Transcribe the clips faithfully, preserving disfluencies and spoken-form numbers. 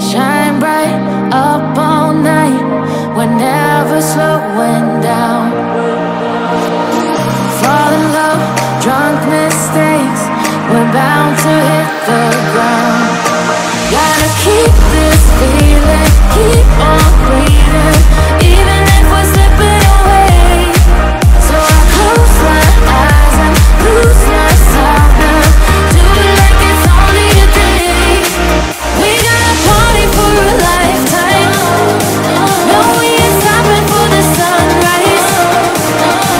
Shine bright up all night, we're never slowing down. Fall in love, drunk mistakes, we're bound to hit the ground. Gotta keep this feeling, keep on breathing, even if we're slipping away. So I close my eyes and lose my softness, do it like it's only a day. We gotta party for a lifetime, no, we ain't stopping for the sunrise.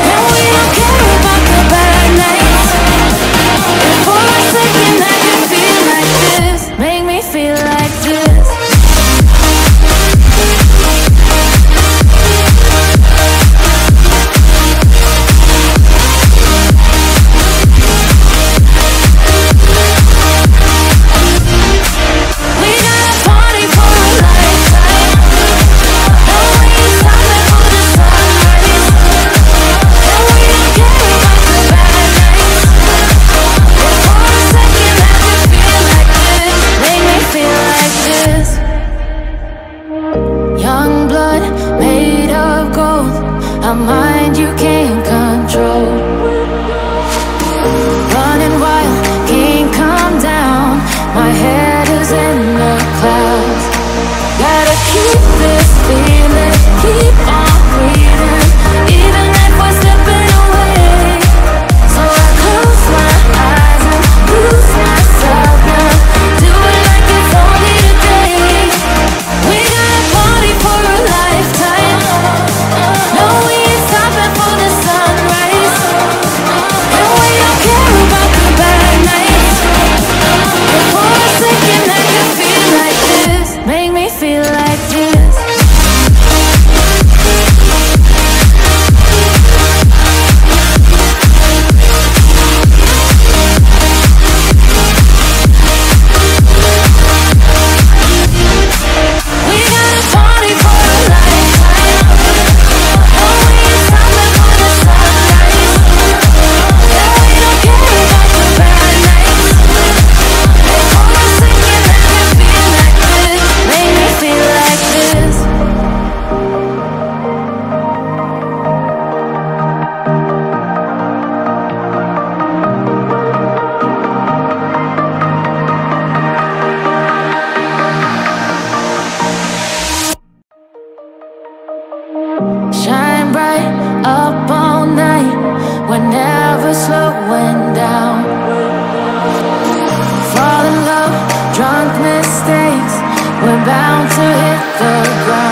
And we don't care about the bad nights, and for a second I can feel like this. Make me feel like this. We're bound to hit the ground.